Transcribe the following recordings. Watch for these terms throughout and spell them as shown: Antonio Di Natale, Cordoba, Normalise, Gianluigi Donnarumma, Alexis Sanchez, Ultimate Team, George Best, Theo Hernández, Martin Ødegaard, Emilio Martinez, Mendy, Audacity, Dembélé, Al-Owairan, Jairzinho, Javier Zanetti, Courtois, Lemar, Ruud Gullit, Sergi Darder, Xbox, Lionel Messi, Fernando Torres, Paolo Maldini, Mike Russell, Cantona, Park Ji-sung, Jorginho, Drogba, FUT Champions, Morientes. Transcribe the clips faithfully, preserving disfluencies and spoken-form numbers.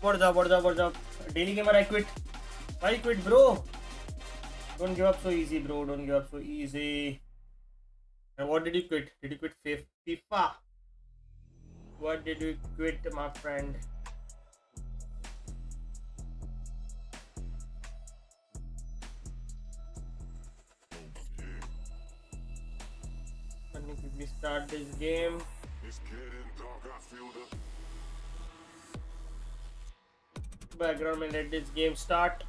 What up, what up, what up? Daily gamer, I quit. I quit, bro. Don't give up so easy, bro. Don't give up so easy. And what did you quit? Did you quit FIFA? What did you quit, my friend? Let me quickly start this game. It's getting dark, I feel the background and let this game start.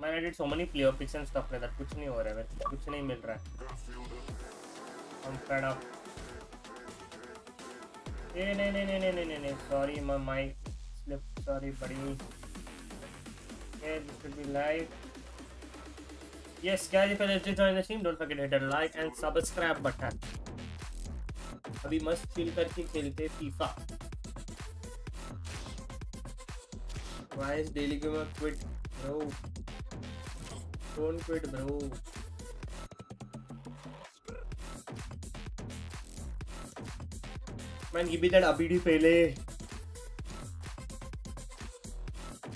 Man, I did so many player picks and stuff like that. Kuch nahi ho raha hai, kuch nahi mil raha hai. I'm fed up. Hey, no, no, no, no, no, no, no. Sorry, my mic slipped. Sorry, buddy. Okay, this should be live. Yes, guys, if you're just joining the team, don't forget to hit that like and subscribe button. अभी मस्त feel करके खेलते FIFA. Vice daily gamer quit bro. Don't quit bro. Man give me that अभी डी पहले।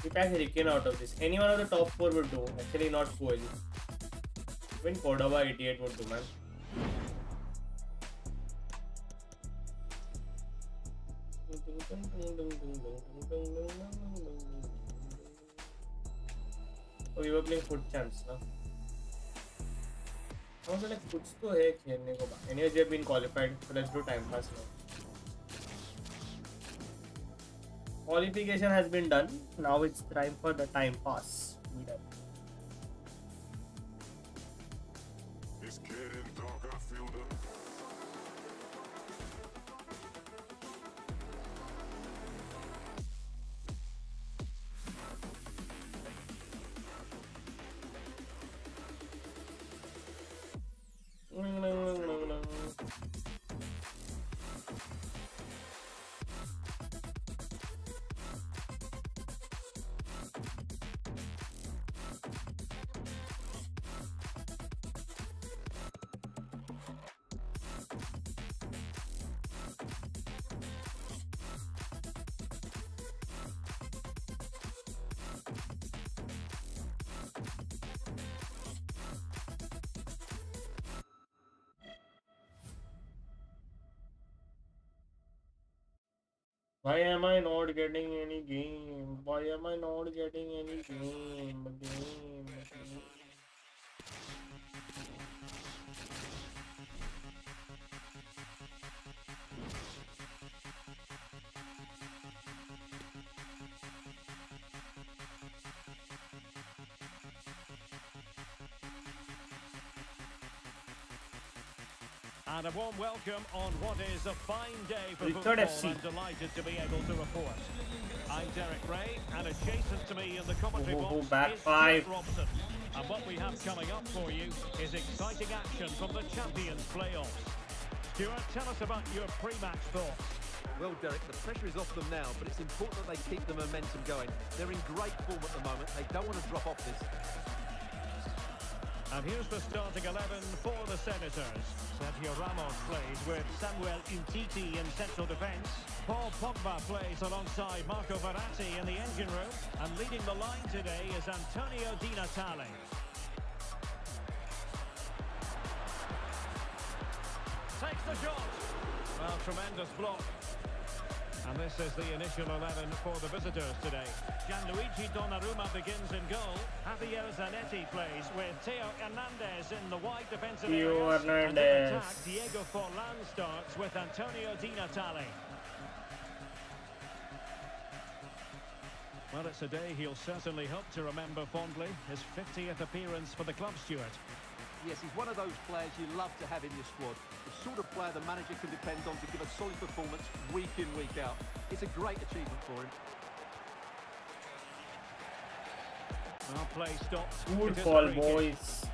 We pack Hurricane out of this. Any one of the top four would do. Actually, not four. Even Cordoba eighty-eight would do, man. Oh, we were playing FUT Champs, no? I was like, कुछ तो है खेलने को बाहर. Anyways, we have been qualified, so let's do time pass now. Qualification has been done. Now it's time for the time pass. We done. It's getting dark. I feel the. Why am I not getting any game? Why am I not getting any game? Game, game. And a warm welcome on what is a fine day for football. I'm delighted to be able to report. I'm Derek Ray, and adjacent to me in the commentary box back five. Robson. And what we have coming up for you is exciting action from the Champions playoffs. Stuart, tell us about your pre-match thoughts. Well, Derek, the pressure is off them now, but it's important that they keep the momentum going. They're in great form at the moment. They don't want to drop off this. And here's the starting eleven for the Senators. Sergio Ramos plays with Samuel Umtiti in central defence. Paul Pogba plays alongside Marco Verratti in the engine room. And leading the line today is Antonio Di Natale. Takes the shot. Well, tremendous block. And this is the initial eleven for the visitors today. Gianluigi Donnarumma begins in goal. Javier Zanetti plays with Theo Hernández in the wide defensive area. And in attack, Diego Forlán starts with Antonio Di Natale. Well, it's a day he'll certainly hope to remember fondly, his fiftieth appearance for the club, Stuart. Yes, he's one of those players you love to have in your squad. The sort of player the manager can depend on to give a solid performance week in, week out. It's a great achievement for him. Our play stops. Good fall, boys.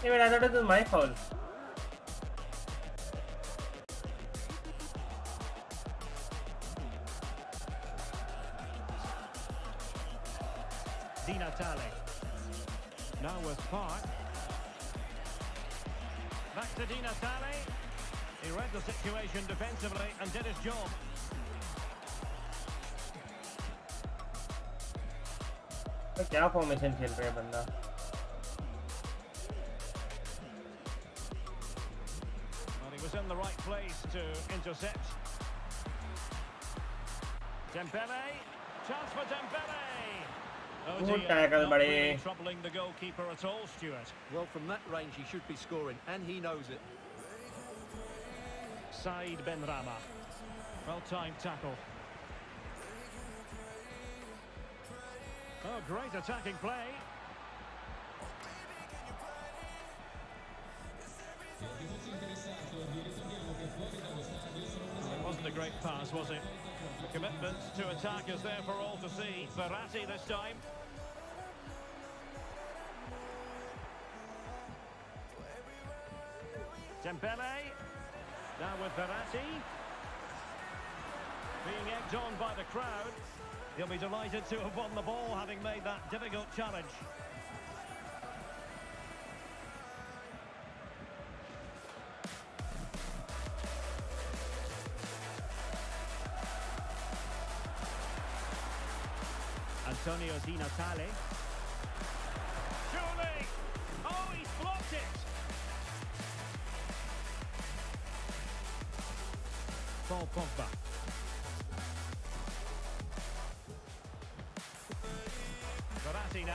Hey, man, I thought it was my foul. Di Natale. Now with Park. Back to Di Natale. He read the situation defensively and did his job. क्या formation खेल रहा है बंदा He was in the right place to intercept. Dembélé, chance for Dembélé. Oh, good tackle, buddy. Not really troubling the goalkeeper at all, Stuart. Well, from that range he should be scoring, and he knows it. Saïd Benrahma, well-timed tackle. Oh, great attacking play. It wasn't a great pass, was it? The commitment to attack is there for all to see. Verratti this time. Dembélé. Now with Verratti. Being egged on by the crowd. He'll be delighted to have won the ball, having made that difficult challenge. Antonio Di Natale. Surely! Oh, he's blocked it! Paul Pogba. Now,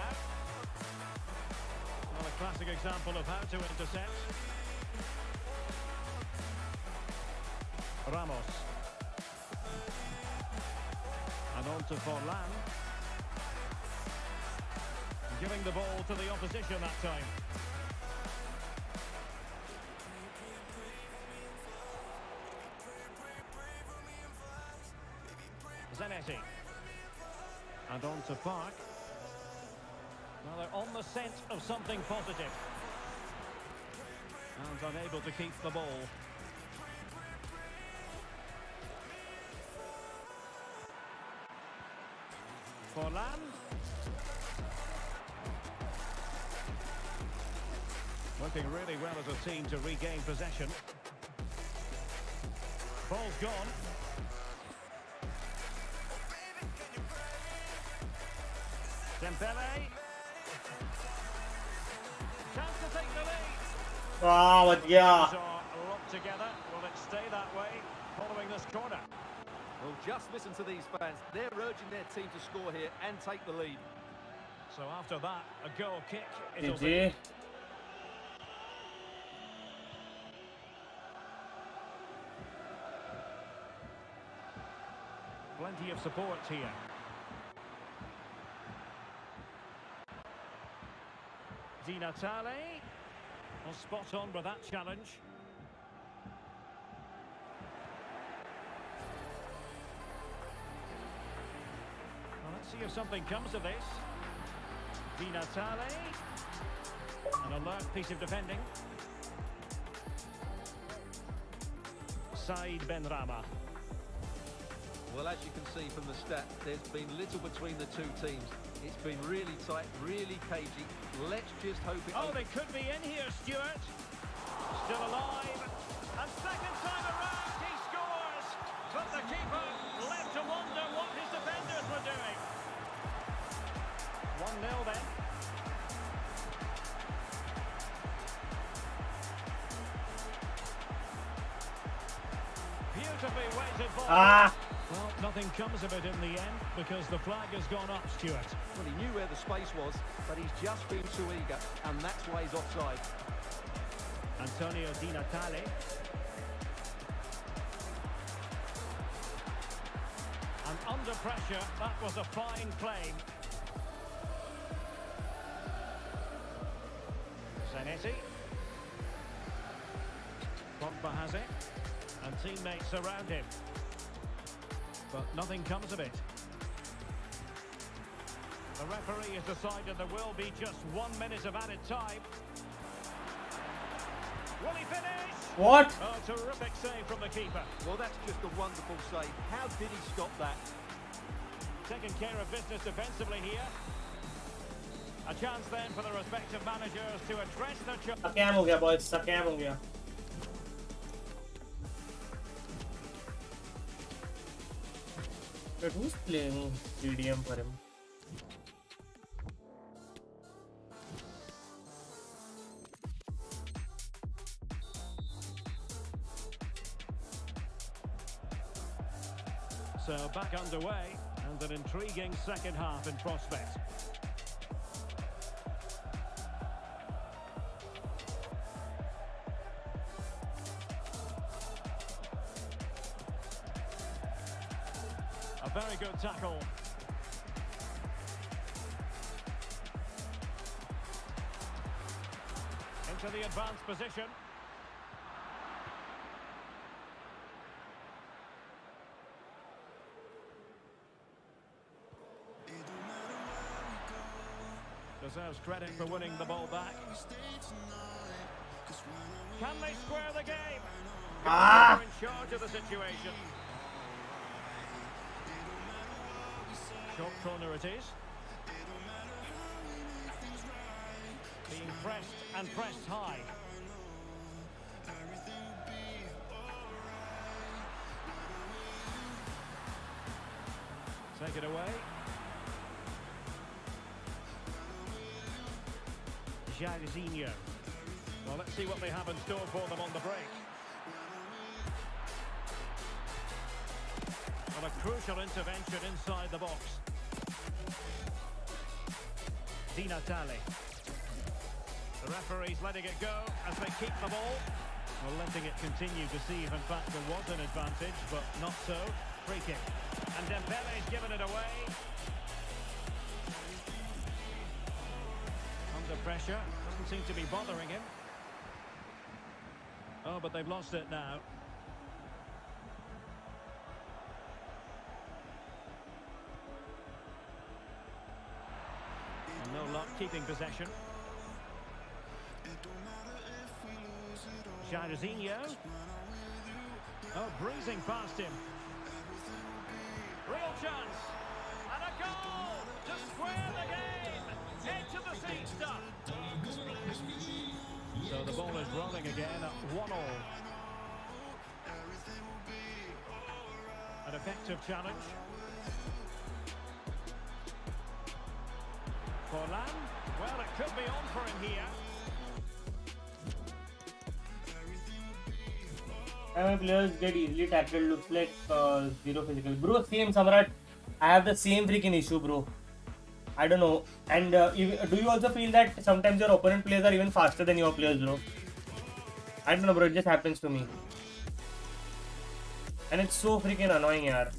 another classic example of how to intercept. Ramos, and on to Forlán, giving the ball to the opposition that time. Zanetti, and on to Park. Now they're on the scent of something positive. And unable to keep the ball. Forlán. Working really well as a team to regain possession. Ball's gone. Dembélé. Ah, what yeah. Will it stay that way following this corner? Well, just listen to these fans. They're urging their team to score here and take the lead. So after that, a goal kick. It'll be. Plenty of support here. Di Natale, well, spot on with that challenge. Well, let's see if something comes of this. Di Natale, an alert piece of defending. Saïd Benrahma. Well, as you can see from the stat, there's been little between the two teams. It's been really tight, really cagey. Let's just hope it... Oh, they could be in here, Stuart. Still alive. And second time around, he scores. But the keeper left to wonder what his defenders were doing. one nil then. Beautifully weighted ball. Ah! Well, nothing comes of it in the end because the flag has gone up, Stuart. Well, he knew where the space was, but he's just been too eager, and that's why he's offside. Antonio Di Natale. And under pressure, that was a fine play. Zanetti. Pogba has it. And teammates around him. But nothing comes of it. The referee has decided there will be just one minute of added time. Will he finish? What? Oh, terrific save from the keeper. Well, that's just a wonderful save. How did he stop that? Taking care of business defensively here. A chance then for the respective managers to address the challenge. Stuck ham ho gaya, boys. Stuck ham ho gaya. But who's playing G D M for him? So back underway, and an intriguing second half in prospect. A very good tackle. Into the advanced position. Deserves credit for winning the ball back. Can they square the game? Ah. In charge of the situation. Short corner it is. Being pressed and pressed high. Take it away. Jairzinho. Well, let's see what they have in store for them on the break. What a crucial intervention inside the box. Di Natale. The referee's letting it go as they keep the ball. Well, letting it continue to see if in fact there was an advantage, but not so. Free kick. And Dembélé's given it away. Pressure doesn't seem to be bothering him. Oh, but they've lost it now. And no luck keeping possession. Jairzinho. Oh, breezing past him. Real chance. And a goal to square the game. Into the seat stuff. So the ball is rolling again at one all. An effective challenge. Forlán. Well, it could be on for him here. Our players get easily tackled. Looks like uh, zero physical. Bro, same Samrat. I have the same freaking issue, bro. I don't know. And uh, do you also feel that sometimes your opponent players are even faster than your players, bro? I don't know, bro. It just happens to me. And it's so freaking annoying, yaar.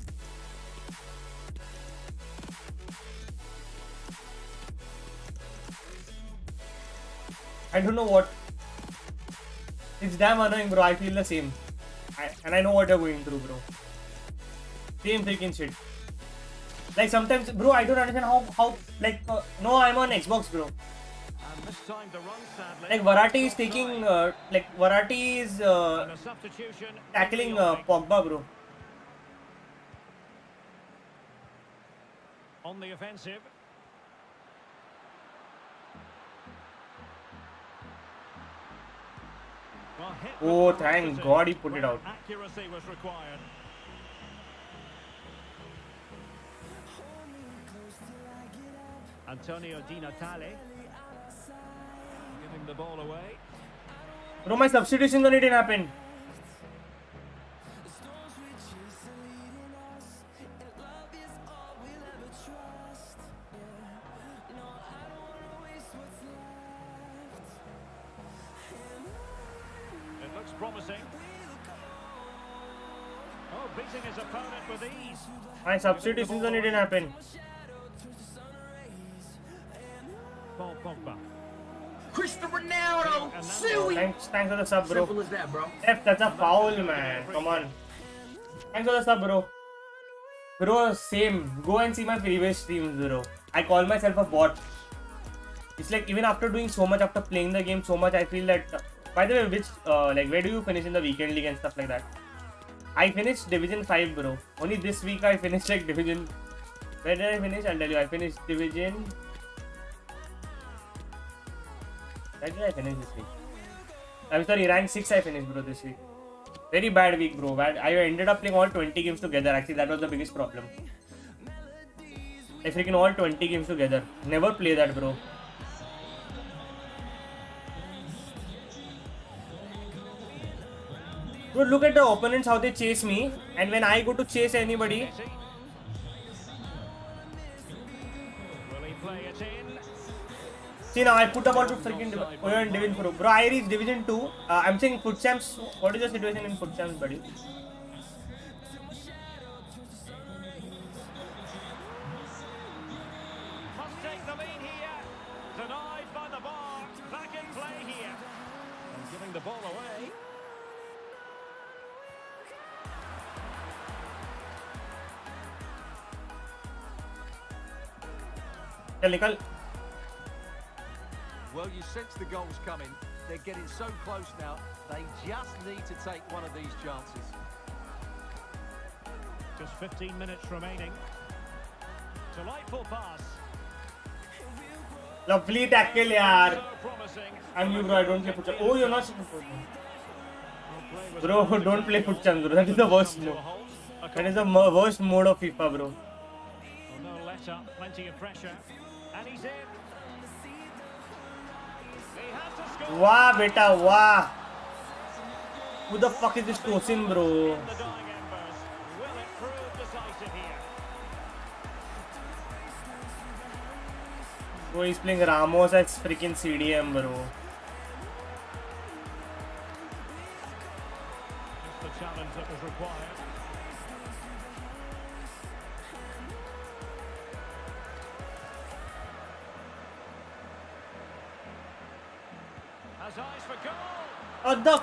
I don't know what. It's damn annoying, bro. I feel the same. I, and I know what you're going through, bro. Same freaking shit. Like sometimes, bro, I don't understand how, how like, uh, no, I'm on Xbox, bro. Like, Verratti is taking, uh, like, Verratti is uh, tackling uh, Pogba, bro. On the offensive. Oh, thank God he put it out. Accuracy was required. Antonio Di Natale giving the ball away. Bro, my substitutions on it didn't happen. It looks promising. Oh, beating his opponent with ease. My substitutions and it didn't happen. Paul Pogba. Cristiano Ronaldo. Suey. Thanks, thanks for the sub, bro. Simple as that, bro. F, that's a foul, man. Come on. Thanks for the sub, bro. Bro, same. Go and see my previous streams, bro. I call myself a bot. It's like even after doing so much, after playing the game so much, I feel that. Uh, by the way, which uh, like where do you finish in the weekend league and stuff like that? I finished Division Five, bro. Only this week I finished like Division. Where did I finish? I'll tell you. I finished Division. Where did I finish this week? I'm sorry, rank six I finished, bro, this week. Very bad week, bro. Bad. I ended up playing all twenty games together. Actually, that was the biggest problem. I freaking all twenty games together. Never play that, bro. Bro, look at the opponents, how they chase me, and when I go to chase anybody. Will he play it in? See now, I put about to freaking Oyo and Devin Pro. Bro, I reached Division two. Uh, I'm saying FUT Champs. What is the situation in FUT Champs, buddy? Well, you sense the goal's coming. They're getting so close now. They just need to take one of these chances. Just fifteen minutes remaining. Delightful pass. Lovely tackle, yaar. And you, bro, I don't play Futcham. Oh, you're not supposed to. Bro, don't play Futcham, bro. That is the worst move. That is the worst mode of FIFA, bro. No letter, plenty of pressure. And he's in. He has to score. Wow, beta, wow. Who the fuck is this Tosin, bro? Will it prove decisive here? Bro, he's playing Ramos at freaking C D M, bro. Just the challenge that was required. Oh, the oh, yes.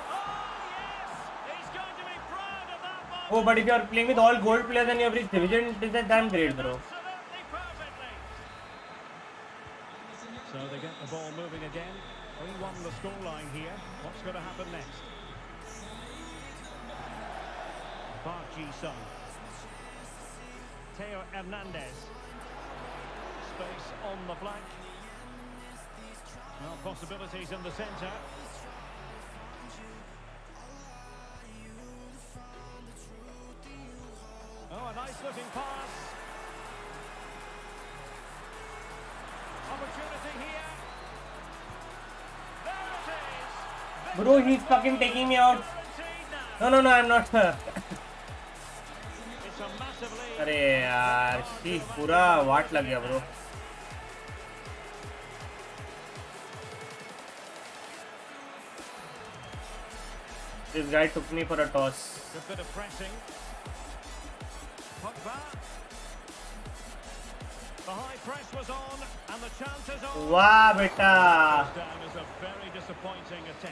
He's going to be proud of that one. Oh, but if you are playing with all gold players and you have reached division, it is a damn great, bro. So they get the ball moving again. three one the scoreline here. What's going to happen next? Park Ji-sung. Theo Hernández. Space on the flank. Well, possibilities in the centre. Oh, a nice-looking pass. Opportunity here. There it is. There bro, he's fucking taking me out. No, no, no, I'm not. It's a massive lead. Arey, yaar, she's pura watt lag gaya, bro. This guy took me for a toss. Just a bit of pressing. Pogba. The high press was on and the chance is on. Wow, beta.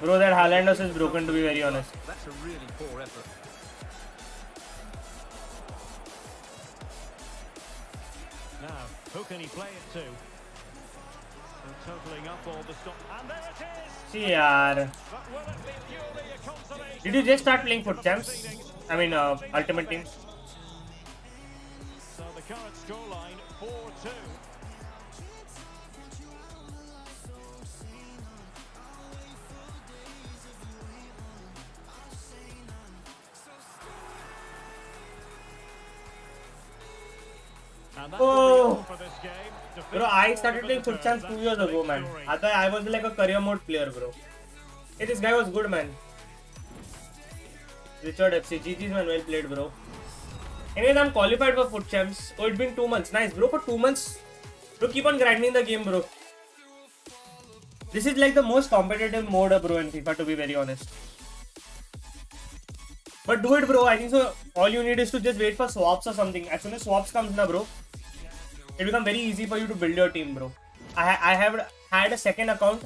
Bro, that Haalandus is broken, to be very honest. That's a really poor effort. Now, who can he play it to? They're totaling up all the stuff. And there it is. See, yaar. But will it be purely a consolation? Did you just start playing FUT Champs? I mean, uh, Ultimate Team. So the current scoreline four two. Oh, bro, I started playing FUT Champs two years ago, man. I thought I was like a career mode player, bro. Hey, this guy was good, man. Richard F C, G G's, man, well played, bro. Anyways, I'm qualified for FUT Champs. Oh, it's been two months. Nice, bro, for two months. Bro, keep on grinding the game, bro. This is like the most competitive mode, bro, in FIFA, to be very honest. But do it, bro. I think so. All you need is to just wait for swaps or something. As soon as swaps comes na, bro, it becomes very easy for you to build your team, bro. I ha I have had a second account,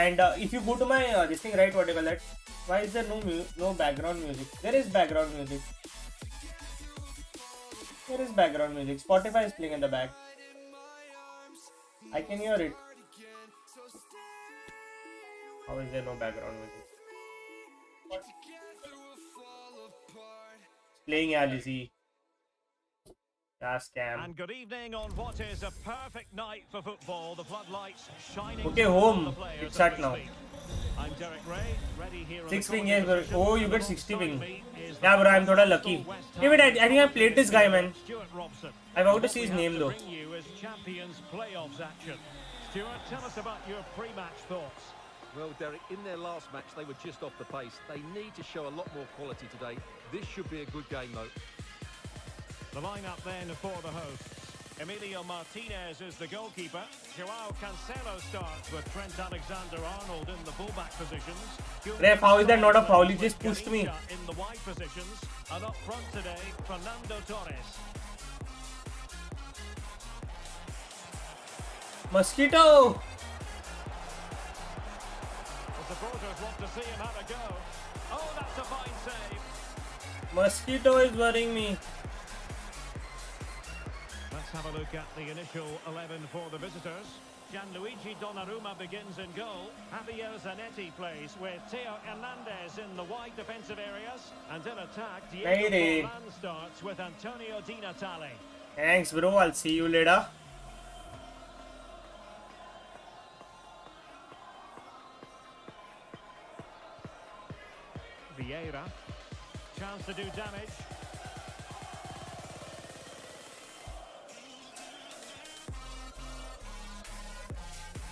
and uh, if you go to my uh, this thing, right? What do you call that? Why is there no mu no background music? There is background music. There is background music. Spotify is playing in the back. I can hear it. How is there no background music? What? Playing Alizzi. Yeah, scam. And good evening on what is a perfect night for football. The floodlights shining. Okay, home. It's at now. I'm Derek Ray, ready here on six ping, yes, bro. Oh, you get sixty ping. Yeah, bro, I'm thoda lucky. Hey, wait, I, I think I played this guy, man. I forgot to see his name, though. Stuart, tell us about your pre-match thoughts. Well, Derek, in their last match, they were just off the pace. They need to show a lot more quality today. This should be a good game, though. The lineup then for the hosts. Emilio Martinez is the goalkeeper. Joao Cancelo starts with Trent Alexander-Arnold in the fullback positions. Ref, how is that not a foul? He just pushed me. In the wide positions, and up front today, Fernando Torres. Mosquito. The supporters want to see him have a go. Oh, that's a fine save. Mosquito is worrying me. Let's have a look at the initial eleven for the visitors. Gianluigi Donnarumma begins in goal. Javier Zanetti plays with Theo Hernández in the wide defensive areas. And in attack, Diego Forlán starts with Antonio Di Natale. Thanks, bro. I'll see you later. Vieira. Chance to do damage.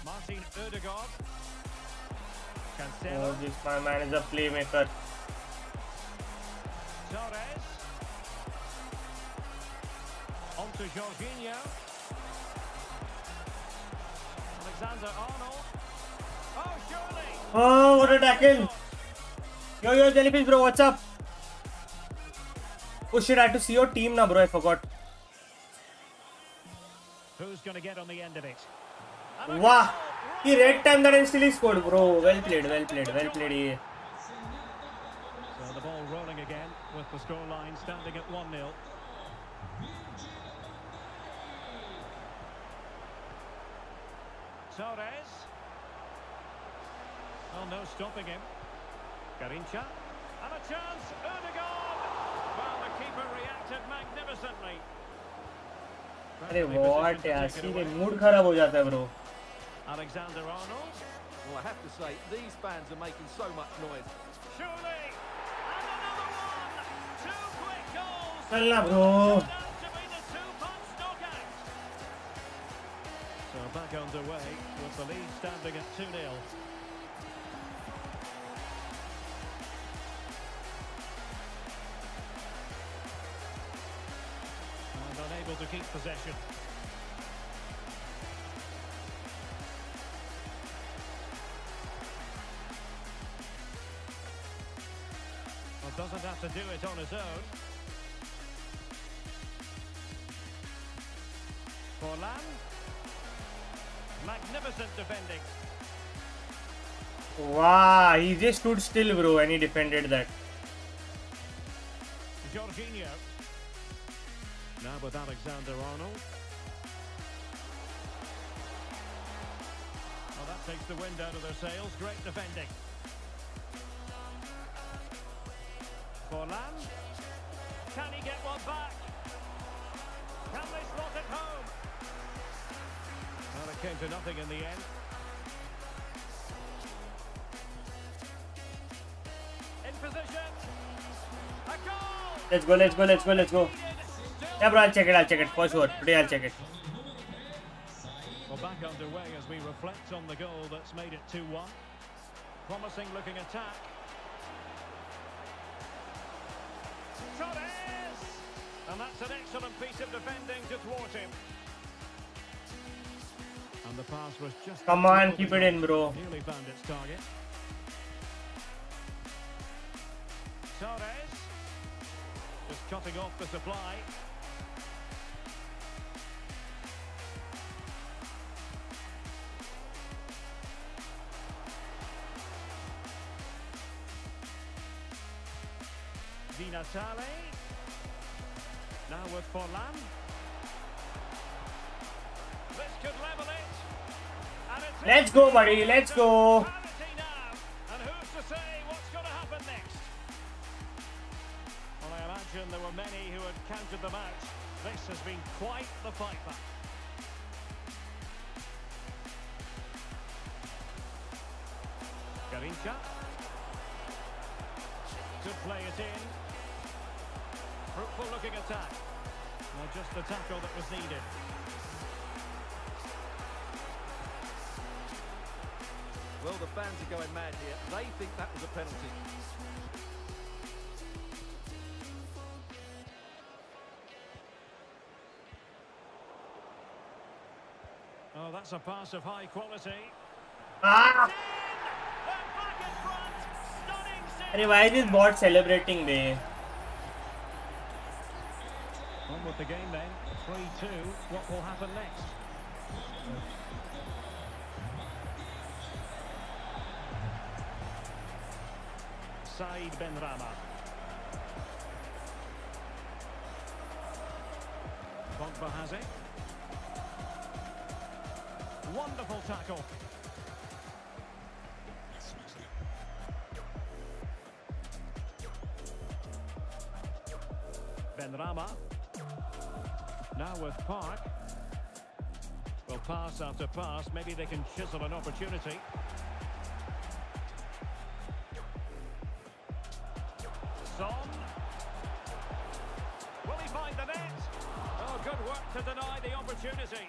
Martin Ødegaard. Cancelo. Oh, this my man is a playmaker. Torres. On to Jorginho. Alexander-Arnold. Oh, surely. Oh, what a tackle. Yo, yo, Jellyfish, bro, what's up? Oh shit, I had to see your team now, bro, I forgot. Who's gonna get on the end of it? Wow! He red time that and still he scored, bro. Well played, well played, well played. So the ball rolling again with the scoreline standing at one nil. Torres. Oh, no stopping him. Garrincha, and a chance, Ødegaard! Well, the keeper reacted magnificently. Hey, what? The mood kharab ho jata hai, bro. Alexander-Arnold. Well, I have to say, these fans are making so much noise. Surely, and another one! Two quick goals! Challa, bro. To be the two-punch knockout. So back underway with the lead standing at two nil. Unable to keep possession. Well, doesn't have to do it on his own. Forlan. Magnificent defending. Wow, he just stood still, bro, and he defended that. Jorginho. Now with Alexander-Arnold. Well, that takes the wind out of their sails. Great defending. Forlan. Can he get one back? Can they slot it home? Well, it came to nothing in the end. In position. A goal! Let's go, let's go, let's go, let's go. Yeah, bro, I'll check it, I'll check it, for sure. Today I'll check it. Well, back underway as we reflect on the goal that's made it two one. Promising looking attack. Torres! And that's an excellent piece of defending to thwart him. And the pass was just... Come on, keep it in, bro. Nearly found its target. Torres. is cutting off the supply. Di Natale. Now with Forlán. This could level it. And it's let's go, buddy. Let's go. There were many who had counted them out. This has been quite the fight back. Garrincha could play it in. Fruitful looking attack. Well, just the tackle that was needed. Well, the fans are going mad here. They think that was a penalty. Oh, that's a pass of high quality. Ah! Hey, why is this bot celebrating there? On with the game then. three two. What will happen next? Saïd Benrahma. Pogba has it. Wonderful tackle. Benrahma. Now with Park. Well, pass after pass. Maybe they can chisel an opportunity. Son. Will he find the net? Oh, good work to deny the opportunity.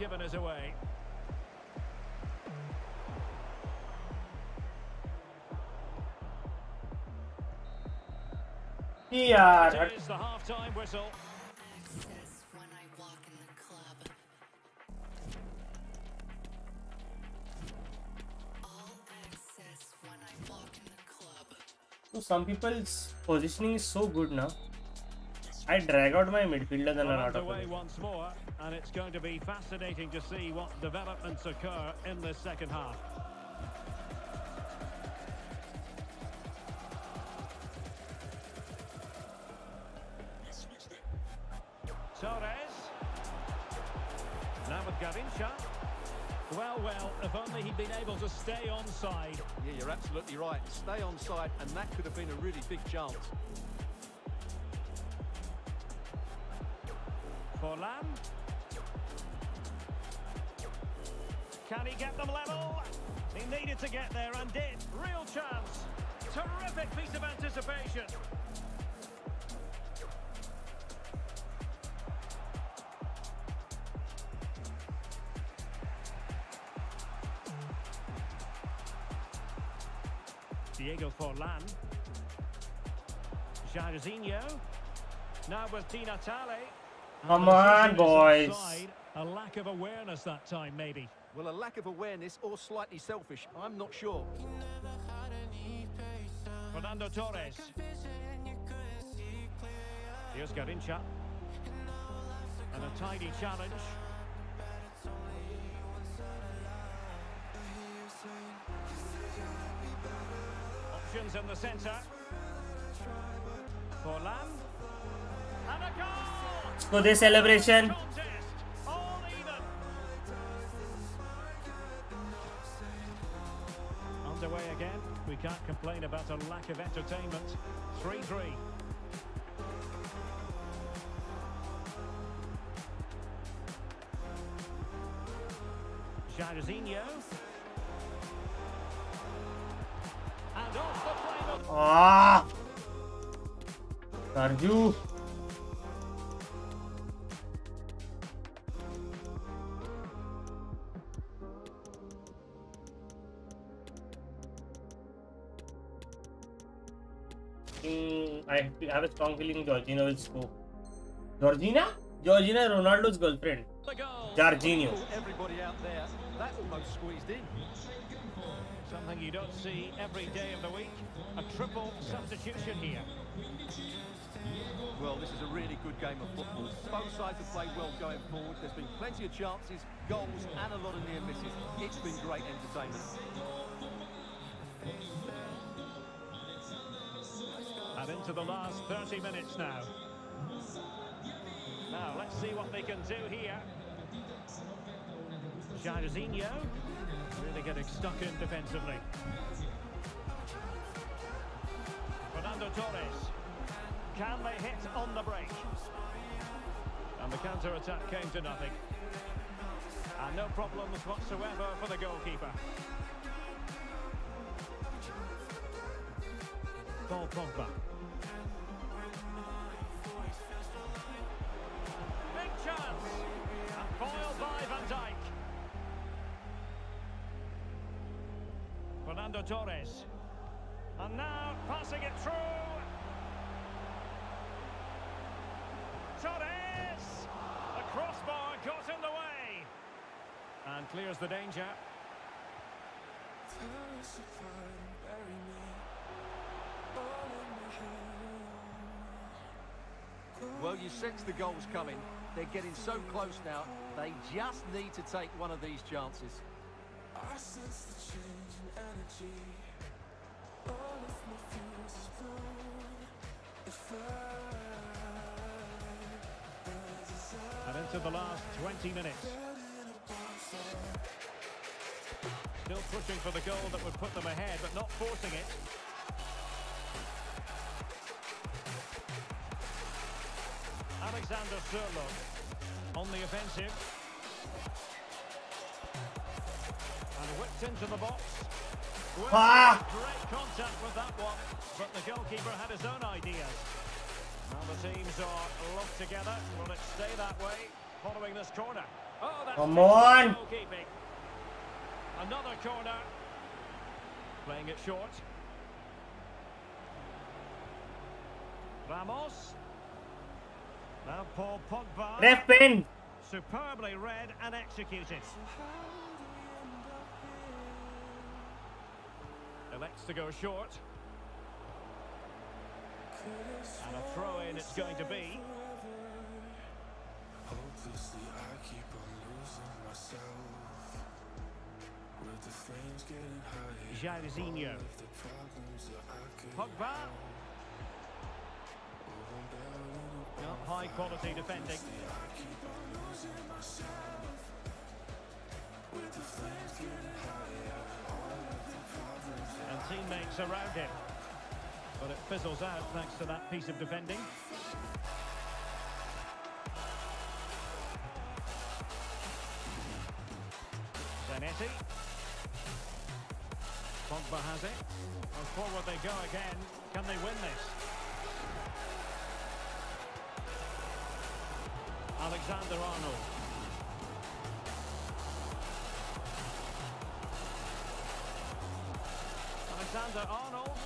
Given us away. Yeah. It is the half-time whistle. Says when I walk in the club. All access when I walk in the club. So some people's positioning is so good now. I drag out my midfielders and out of it. Once more, and it's going to be fascinating to see what developments occur in the second half. Torres. Now with Garrincha. Well, well, if only he'd been able to stay onside. Yeah, you're absolutely right. Stay onside, and that could have been a really big chance. Forlán. Can he get them level? He needed to get there and did. Real chance. Terrific piece of anticipation. Diego Forlán. Jairzinho. Now with Di Natale. Come on, boys. A lack of awareness that time, maybe. Well, a lack of awareness or slightly selfish. I'm not sure. Fernando Torres. Here's Garrincha. And a tidy challenge. Options in the centre. Forlán. And a goal! So this celebration. Underway again. We can't complain about a lack of entertainment. three three. Jairzinho. And off the play. Ah! Sergio. I have a strong feeling Jorginho will score. Georgina? Georgina, Ronaldo's girlfriend. The goal. Jorginho. Everybody out there, that almost squeezed in. Something you don't see every day of the week. A triple substitution here. Well, this is a really good game of football. Both sides have played well going forward. There's been plenty of chances, goals, and a lot of near misses. It's been great entertainment. And into the last thirty minutes now. Now, let's see what they can do here. Jairzinho, really getting stuck in defensively. Fernando Torres. Can they hit on the break? And the counter-attack came to nothing. And no problems whatsoever for the goalkeeper. Paul Pogba. Big chance! And foiled by Van Dijk. Fernando Torres. And now passing it through. Torres! The crossbar got in the way. And clears the danger. Well, you sense the goal's coming. They're getting so close now. They just need to take one of these chances. I sense the change in energy. All of my fears is blown. If I... And into the last twenty minutes. Still pushing for the goal that would put them ahead, but not forcing it. Alexander Sørloth on the offensive. And whipped into the box. Ah! Great contact with that one, but the goalkeeper had his own ideas. Now the teams are locked together. Will it stay that way following this corner? Oh, that's Come on! Another corner. Playing it short. Ramos. Now Paul Pogba. Left pin. Superbly read and executed. Elects to go short. And a throw-in it's going to be. Hopelessly I keep on losing myself. With the flames getting high. Jairzinho. Pogba. Not high quality defending. I keep on losing myself. With the flames getting high. And teammates around him. But it fizzles out thanks to that piece of defending. Zanetti. Pogba has it. And forward they go again. Can they win this? Alexander-Arnold. Alexander-Arnold.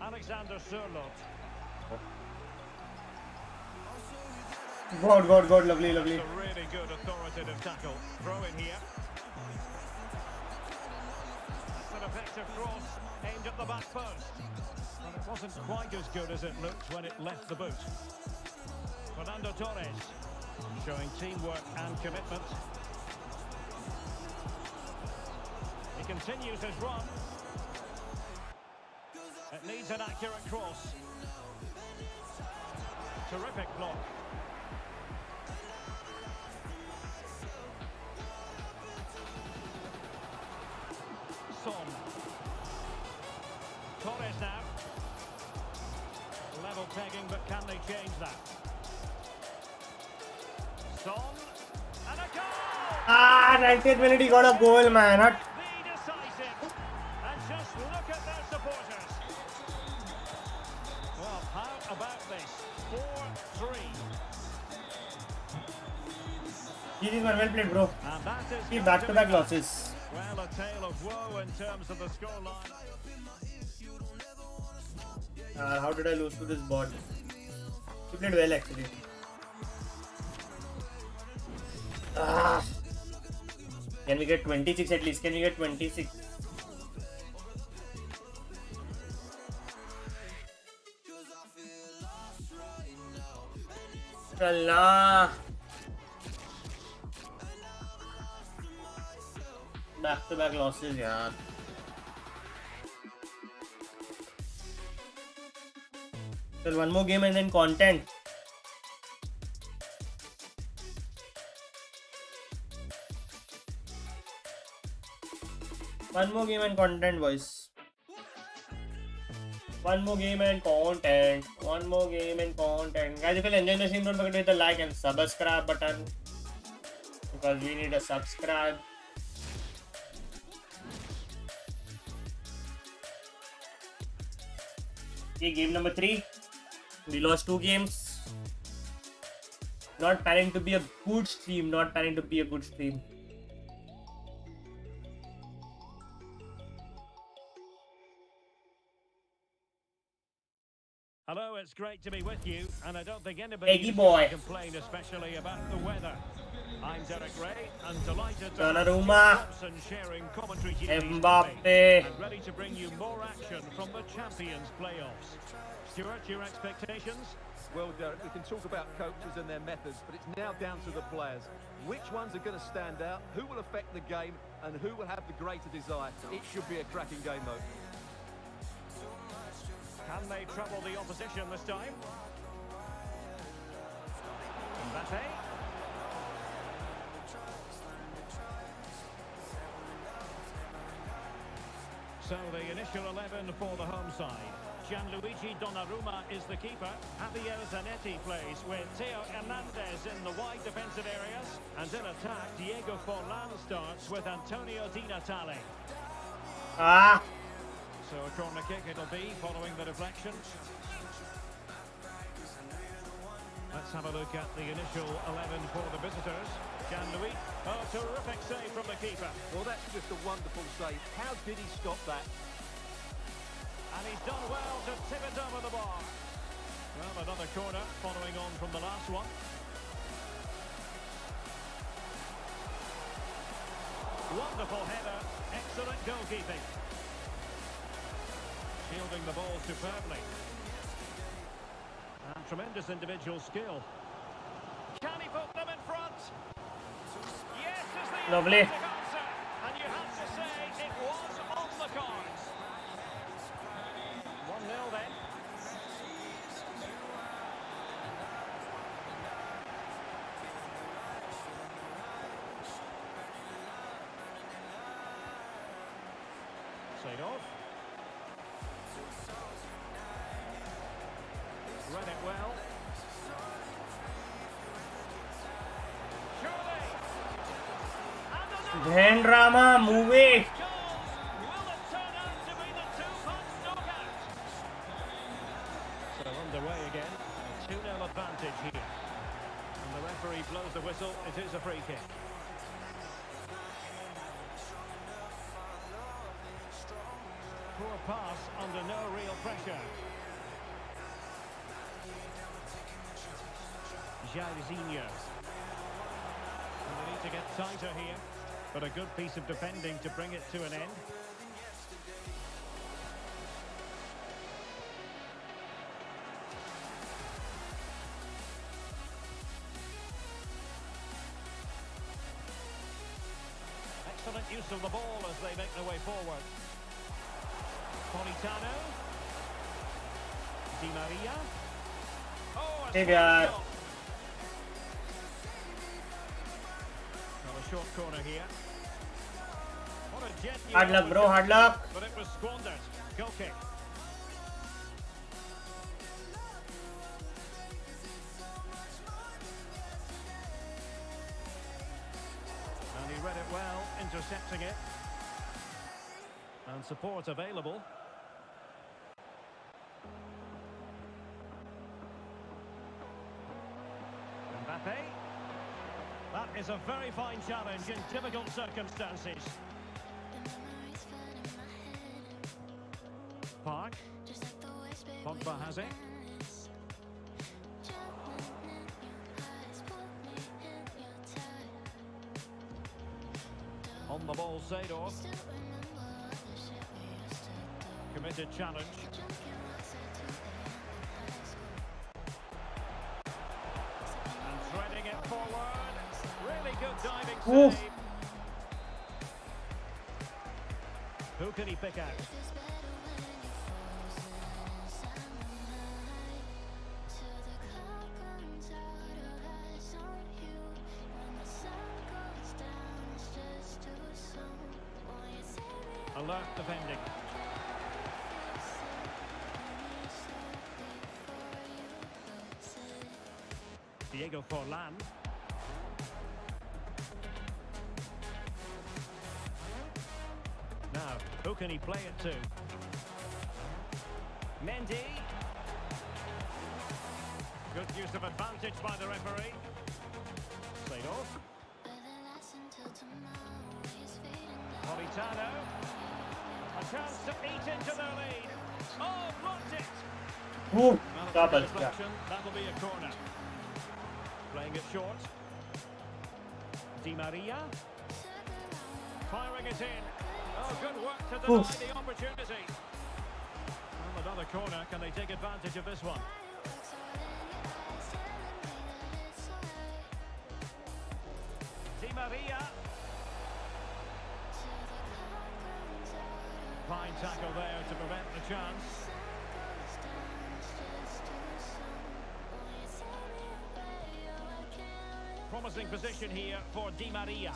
Alexander Sørloth. God, God, God, lovely, lovely. That's a really good authoritative tackle. Throw in here. That's an effective cross aimed at the back post. But it wasn't quite as good as it looked when it left the boot. Fernando Torres showing teamwork and commitment. He continues his run. It needs an accurate cross. Terrific block. Son. Torres now. Level pegging, but can they change that? Son. And a goal! Ah, ninetieth minute he got a goal, man. Not well played, bro. See back-to-back losses. Well, a tale of woe in terms of the scoreline. Uh, how did I lose to this bot? She played well actually. Ah. Can we get twenty-six at least? Can we get twenty-six? Allah. Back to back losses, yeah. So one more game and then content. One more game and content, boys. One more game and content. One more game and content. Guys, if you enjoy the stream, don't forget to hit the like and subscribe button, because we need a subscribe. Okay, game number three. We lost two games. Not planning to be a good stream. Not planning to be a good stream. Hello, it's great to be with you, and I don't think anybody can complain, especially about the weather. I'm Derek Ray, and delighted to Donnarumma, Mbappe, and ready to bring you more action from the Champions playoffs. Stuart, your expectations? Well, Derek, we can talk about coaches and their methods, but it's now down to the players. Which ones are going to stand out, who will affect the game, and who will have the greater desire? It should be a cracking game, though. Can they trouble the opposition this time? Mbappe. So the initial eleven for the home side. Gianluigi Donnarumma is the keeper. Javier Zanetti plays with Theo Hernández in the wide defensive areas. And in attack, Diego Forlán starts with Antonio Di Natale. Ah! So a corner kick it'll be, following the deflection. Let's have a look at the initial eleven for the visitors. Gianluigi, oh, terrific save from the keeper. Well, that's just a wonderful save. How did he stop that? And he's done well to tip it over the bar. Well, another corner following on from the last one. Wonderful header, excellent goalkeeping. Shielding the ball superbly. And tremendous individual skill. Can he put them in front? Yes, is the lovely answer. And you have to say it was on the cards. one nil then. Saïd off. Read it well. Benrahma, move it. Will it turn out to be the two-punch knockout? So underway again. A two nil advantage here. And the referee blows the whistle. It is a free kick. Poor pass under no real pressure. Jairzinho. And they need to get tighter here, but a good piece of defending to bring it to an end. Excellent use of the ball as they make their way forward. Politano. Di Maria. Oh, they got. Short corner here. What a jet. Hard luck, bro, hard luck. But it was squandered. Goal kick. And he read it well, intercepting it. And support available. Mbappe. That is a very fine challenge in difficult circumstances. Park. Just like the waves Pogba has it. On the ball, Sørloth. Committed challenge. And threading it forward. Really good diving oh. save. Who can he pick out? Alert defending. Diego Forlán. Now, who can he play it to? Mendy. Good use of advantage by the referee. Played off. Politano. A chance to eat into the lead. Oh, blocked it! Oh, double deflection. That'll be a corner. Playing it short. Di Maria. Firing it in. Oh, good work to deny Oof. the opportunity. Well, another corner. Can they take advantage of this one? Di Maria. Fine tackle there to prevent the chance. Promising position here for Di Maria.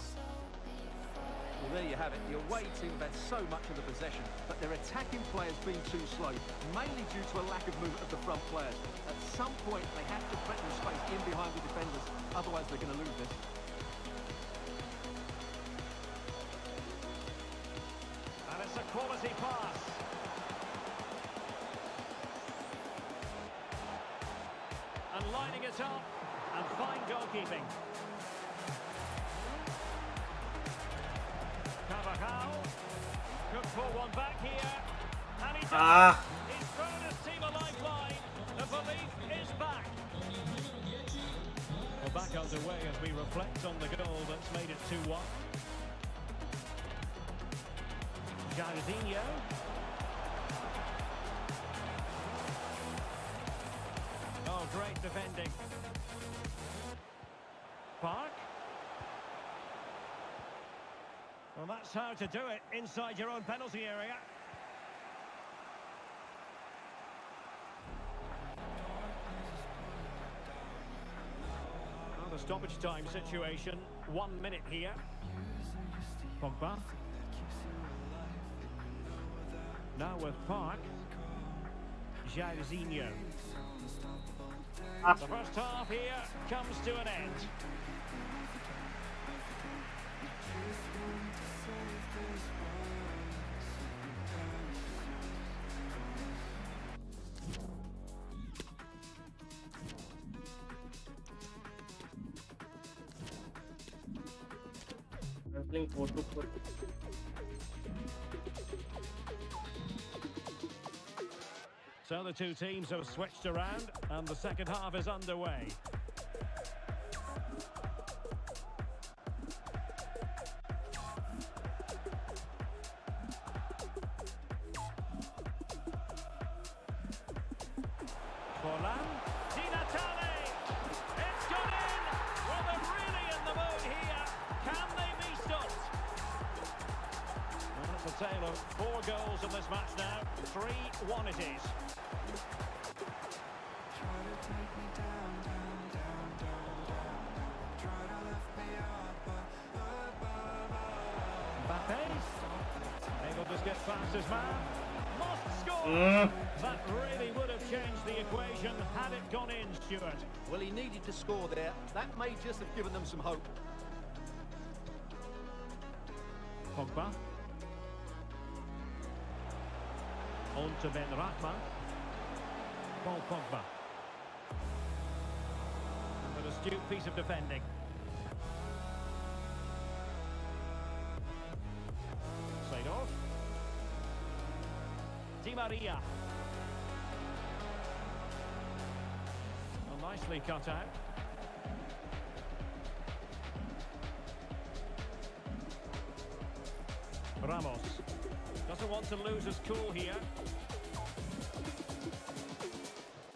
Well, there you have it. The away team bets so much on the possession, but their attacking players being too slow, mainly due to a lack of movement of the front players. At some point, they have to threaten the space in behind the defenders, otherwise they're going to lose this. And it's a quality pass. And lining it up, and fine goalkeeping. Could pull one back here, and he does. Ah. He's thrown his team a lifeline. The belief is back. Well, back underway as we reflect on the goal that's made it two one. Jairzinho. Oh, great defending. Park. Well, that's how to do it inside your own penalty area. Well, the stoppage time situation, one minute here. Pogba. Now with Park. Jairzinho. Ah. The first half here comes to an end. I'm playing four two four. So the two teams have switched around and the second half is underway. Di Natale, it's gone in. Well, they're really in the mood here. Can they be stopped? Well, that's a tale of four goals in this match now. three one it is. Try to take me down, down, down, down, down, down. Try to lift me up, but Mbappe, able to get past his man. Must score. Mm. That really would have changed the equation had it gone in, Stuart. Well, he needed to score there. That may just have given them some hope. Pogba. On to Benrahma. Paul Pogba. An astute piece of defending. Saïd off. Di Maria. Nicely cut out. Ramos doesn't want to lose his cool here.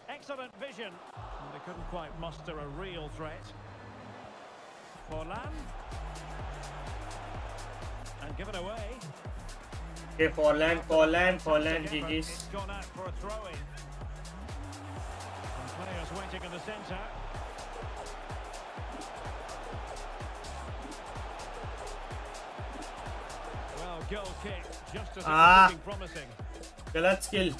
Excellent vision. And they couldn't quite muster a real threat. Forlán. And given away. Okay, Forlán, Forlán, Forlán, G Gs. It's gone out for a throw-in. And players waiting in the centre. Well, goal kick, just as ah. looking promising. Good skill.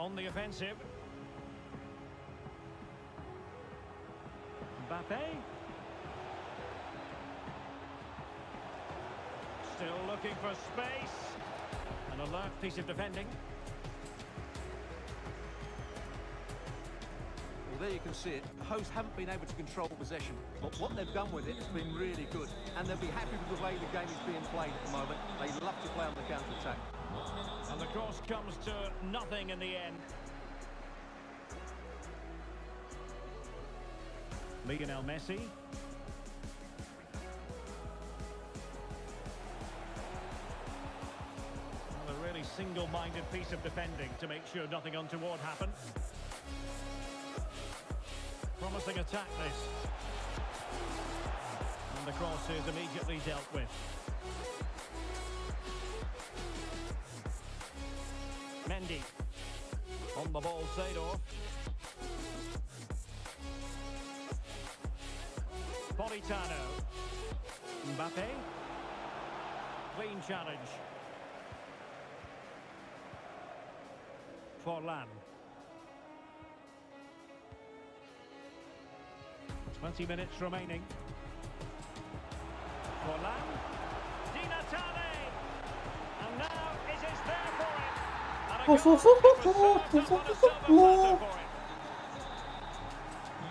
On the offensive. Mbappe. Still looking for space. An alert piece of defending. Well, there you can see it. The hosts haven't been able to control possession, but what they've done with it has been really good. And they'll be happy with the way the game is being played at the moment. They love to play on the counter-attack. And the cross comes to nothing in the end. Lionel Messi. Another really single-minded piece of defending to make sure nothing untoward happens. Promising attack this. And the cross is immediately dealt with. Mendy, on the ball, Sador. Politano. Mbappe. Clean challenge. Forlan. twenty minutes remaining. Forlan. Di Natale. And now it is there for it. Goal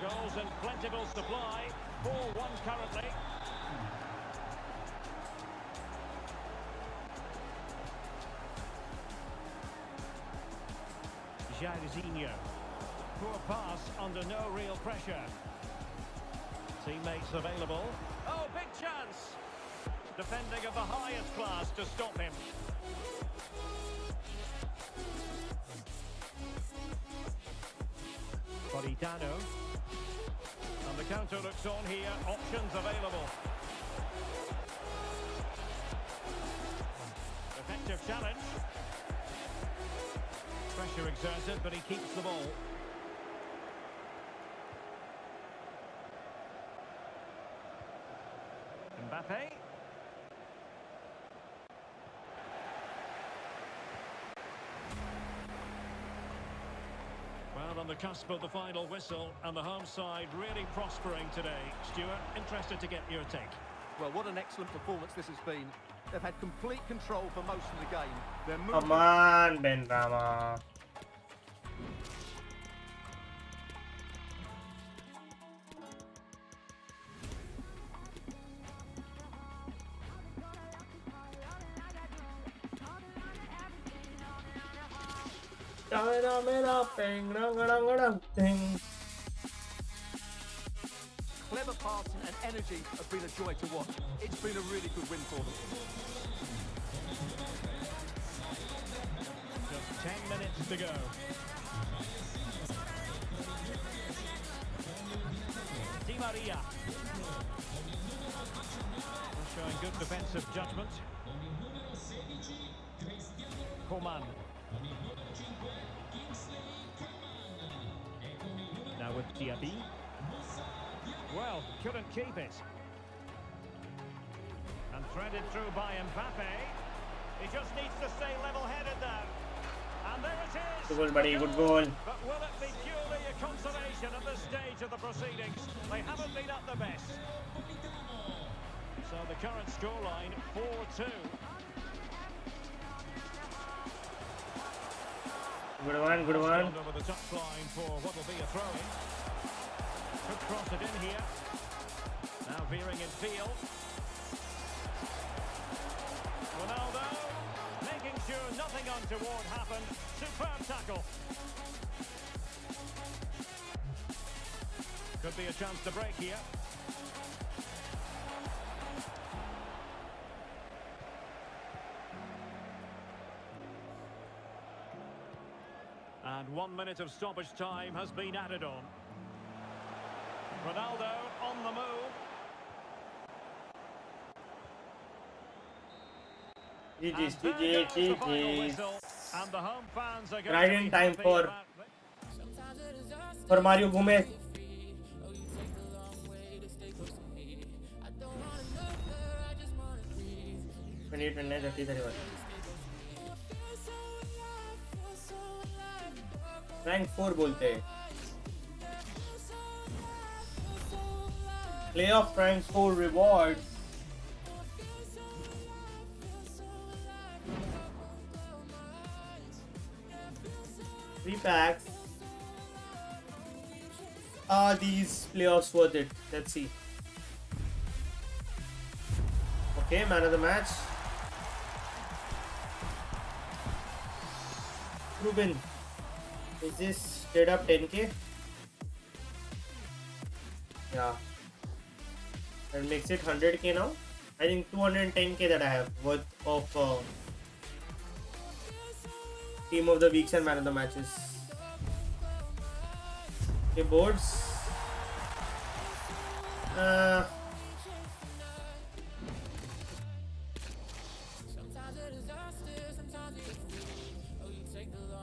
Goals and plentiful supply. four one currently. Jairzinho. Poor pass under no real pressure. Teammates available. Oh, big chance. Defending of the highest class to stop him. Politano, and the counter looks on here, options available. Effective challenge. Pressure exerted, but he keeps the ball. Mbappe. On the cusp of the final whistle, and the home side really prospering today. Stuart, interested to get your take. Well, what an excellent performance this has been. They've had complete control for most of the game. They're moving. Come on, Benrahma. Clever passing and energy have been a joy to watch. It's been a really good win for them. Just ten minutes to go. Di Maria. Showing good defensive judgment. Coman. Now with Diaby. Well, couldn't keep it. And threaded through by Mbappe. He just needs to stay level-headed now. And there it is. Good goal, buddy. Good goal. But will it be purely a consolation at this stage of the proceedings? They haven't been at the best. So the current scoreline, four two. Good one, good one. Over the touchline for what will be a throw-in. Could cross it in here. Now veering in field. Ronaldo making sure nothing untoward happened. Superb tackle. Could be a chance to break here. And one minute of stoppage time has been added on. Ronaldo on the move. It is G G, G G. Right in time for, for Mario Gomez. Rank four बोलते हैं. Playoff rank four rewards. Three packs. Are these playoffs worth it? Let's see. Okay, man of the match. Ruben. Is this straight up ten K? Yeah. That makes it one hundred K now. I think two hundred ten K that I have worth of uh, team of the weeks and man of the matches. Okay, boards. Uh,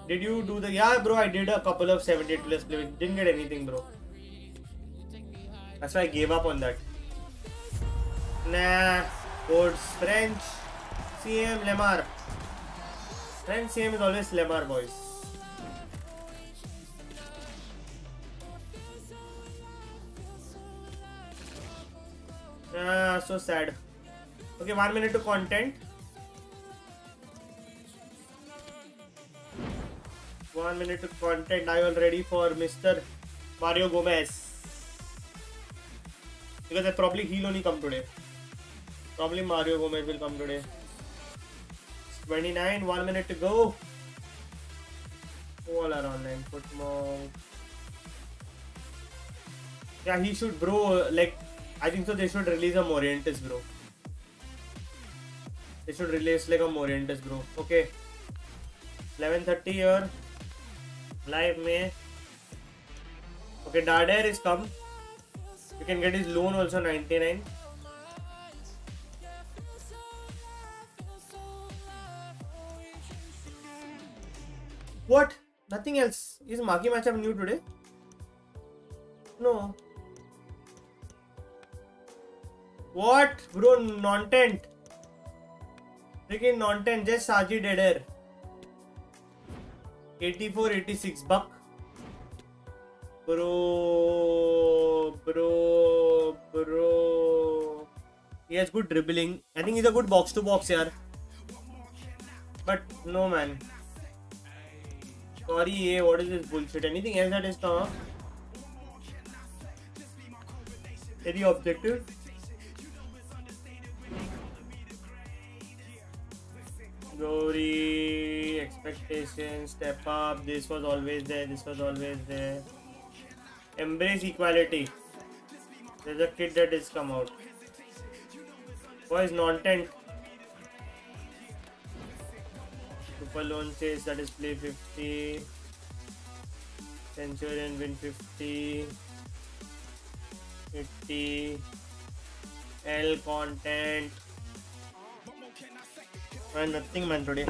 Did you do the... Yeah, bro, I did a couple of seventy-eight plus plays. Didn't get anything, bro. That's why I gave up on that. Nah. Boards. French. C M. Lemar. French C M is always Lemar, boys. Ah, so sad. Okay, one minute to content. One minute to content. I am ready for Mister Mario Gomez. Because I probably he'll only come today. Probably Mario Gomez will come today. twenty-nine, one minute to go. All are online. Football. Yeah, he should, bro. Like, I think so. They should release a Morientes, bro. They should release like a Morientes, bro. Okay. eleven thirty here. Live May. Okay, Darder is come. You can get his loan also ninety-nine. What? Nothing else. Is Maki matchup new today? No. What? Bro, non-tent. Freaking non-tent. Just Saji Darder. eighty-four, eighty-six buck. Bro, bro, bro. He has good dribbling. I think he's a good box to box here. But no, man. Sorry, hey, what is this bullshit? Anything else that is come up? Any objective? Glory, expectations, step up, this was always there, this was always there. Embrace equality. There's a kid that has come out. Boys, non-tent. Super loan chase, that is play fifty. Centurion win fifty. fifty. L content. Man, nothing, man, today.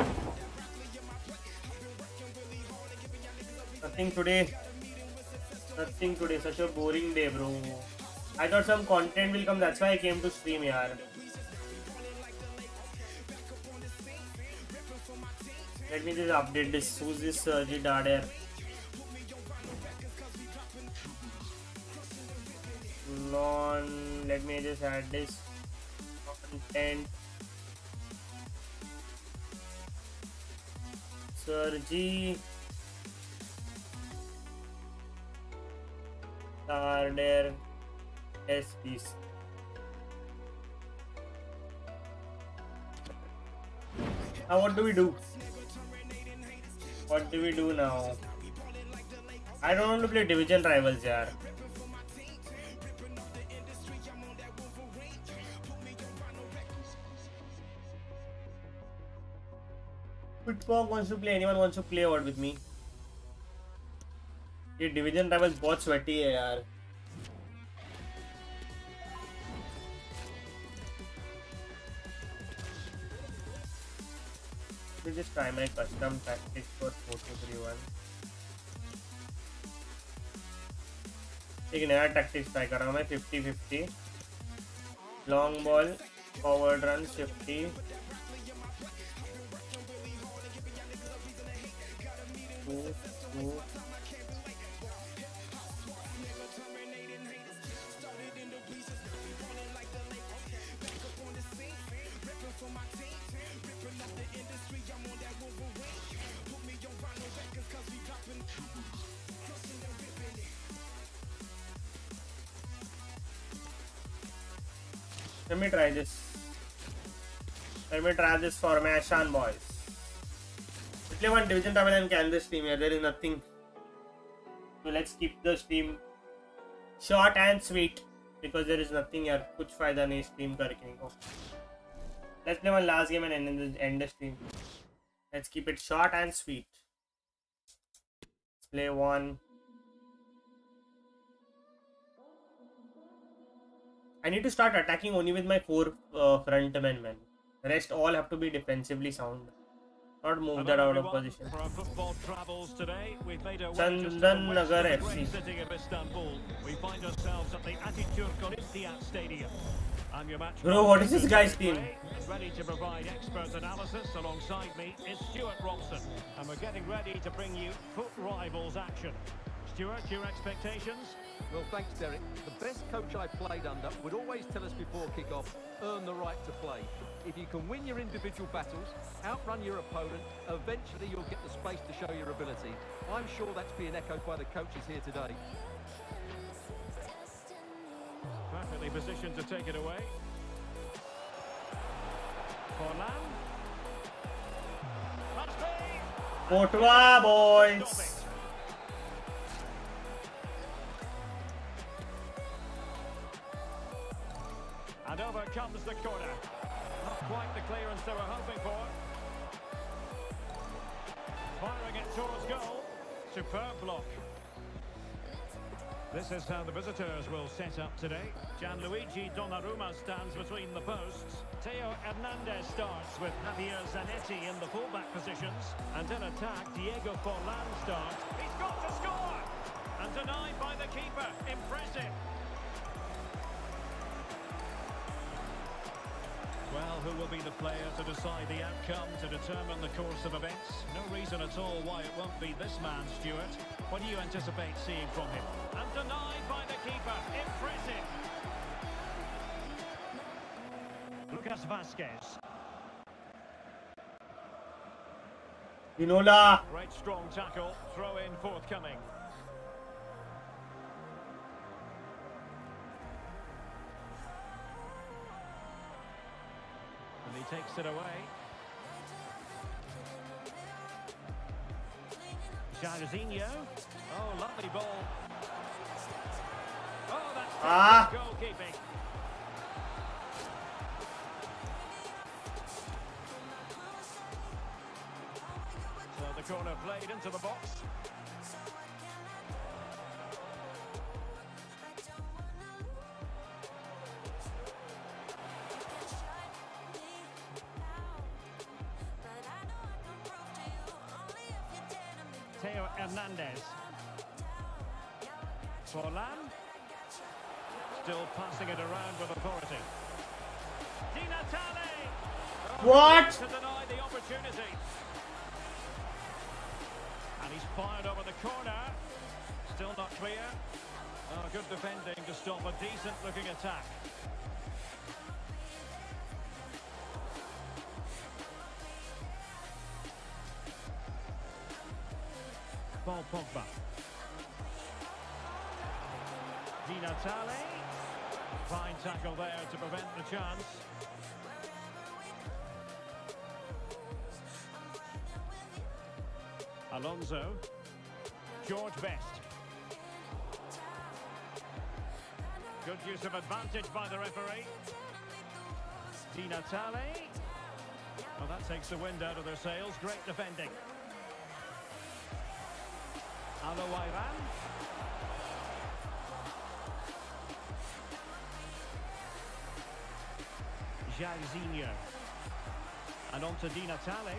Nothing today. Nothing today. Such a boring day, bro. I thought some content will come. That's why I came to stream, yaar. Let me just update this. Who's this uh, G Darder? Lon. Let me just add this content. Sergi Darder S P C. Now what do we do? What do we do now? I don't want to play division rivals, yaar. Pitpog wants to play. Anyone wants to play out with me? ये division rivals बहुत sweaty है यार. This is try my custom tactics for four two three one. एक नया tactics try कर रहा हूँ मैं fifty fifty. Long ball, forward run, shifty. Two, two. Let me try this. Let me try this for my Ashan boys. We play one division travel and can this team here. There is nothing. So let's keep the stream short and sweet because there is nothing here. Kuch fayda nahi stream karke ko. Let's play one last game and end the end the stream. Let's keep it short and sweet. Let's play one. I need to start attacking only with my four uh, front men, man. Rest all have to be defensively sound. Not move that out of position. Chandan Nagar F C. Bro, what is this guy's team? Ready to provide expert analysis alongside me is Stuart Robson, and we're getting ready to bring you Foot Rivals action. Stuart, your expectations? Well, thanks, Derek. The best coach I played under would always tell us before kickoff, earn the right to play. If you can win your individual battles, outrun your opponent, eventually you'll get the space to show your ability. I'm sure that's being echoed by the coaches here today. Perfectly positioned to take it away. Forlán. Courtois, boys. And over comes the corner. Not quite the clearance they were hoping for. Firing it towards goal. Superb block. This is how the visitors will set up today. Gianluigi Donnarumma stands between the posts. Theo Hernández starts with Javier Zanetti in the fullback positions. And in attack, Diego Forlán starts. He's got to score! And denied by the keeper. Impressive. Well, who will be the player to decide the outcome, to determine the course of events? No reason at all why it won't be this man, Stuart. What do you anticipate seeing from him? And denied by the keeper. Impressive. Lucas Vasquez. Inola. Great strong tackle. Throw in forthcoming. He takes it away. Jairzinho. Oh, lovely ball. Oh, that's ah. goalkeeping. So the corner played into the box. Theo Hernández. Forlán. Still passing it around with authority. Di Natale. What? To deny the opportunity. And he's fired over the corner. Still not clear. Oh, good defending to stop a decent looking attack. Paul Pogba. Di Natale. Fine tackle there to prevent the chance. Alonso. George Best. Good use of advantage by the referee. Di Natale. Well, that takes the wind out of their sails. Great defending. Al-Owairan. Jairzinho. And on to Di Natale.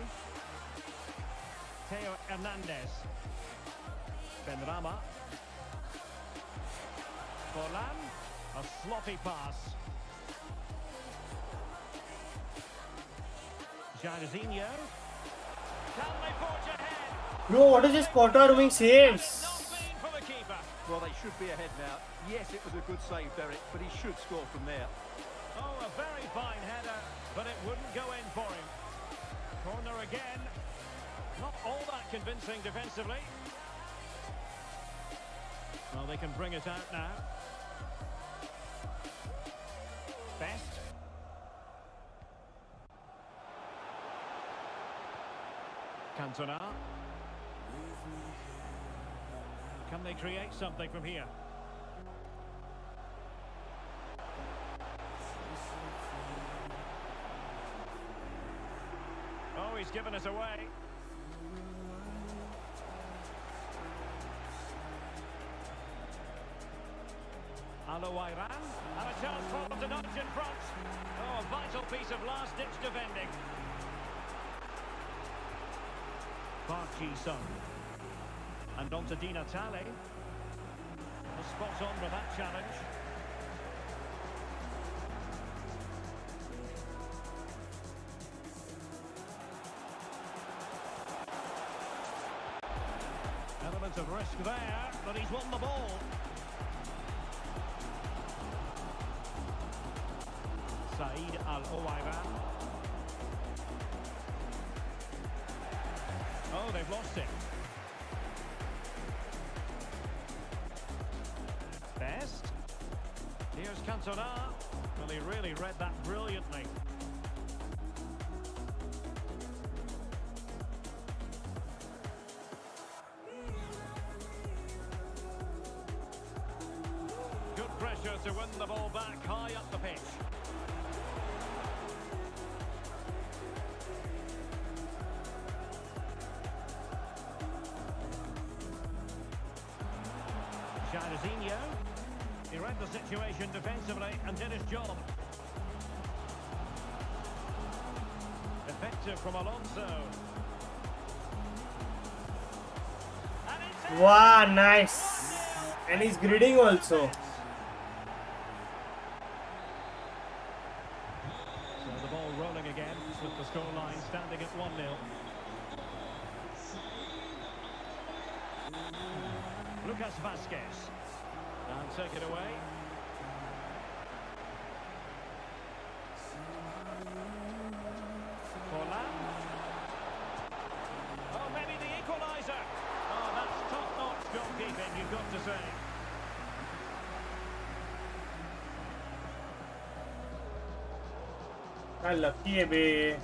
Theo Hernández. Benrahma. Forlán. A sloppy pass. Jairzinho. Can they forge ahead? Bro, what is this quarter doing saves? Well, they should be ahead now. Yes, it was a good save, Derek, but he should score from there. Oh, a very fine header, but it wouldn't go in for him. Corner again. Not all that convincing defensively. Well, they can bring it out now. Best. Cantona. Can they create something from here? Oh, he's given us away. Al-Owairan, and a chance for them to nudge in front. Oh, a vital piece of last-ditch defending. Park Ji-sung. And on to Di Natale. A spot on with that challenge. Element of risk there, but he's won the ball. Saïd Al-Owairan. Oh, they've lost it. Best. Here's Cantona. Well, he really read that brilliantly. Good pressure to win the ball back high up the pitch. Jairzinho, he read the situation defensively and did his job. Effective from Alonso. Wow, nice. And he's greeting also. So the ball rolling again with the scoreline standing at one nil. Lucas Vasquez. And take it away. Forlán. Oh, maybe the equaliser. Oh, that's top-notch goalkeeping, you've got to say. I love you, baby.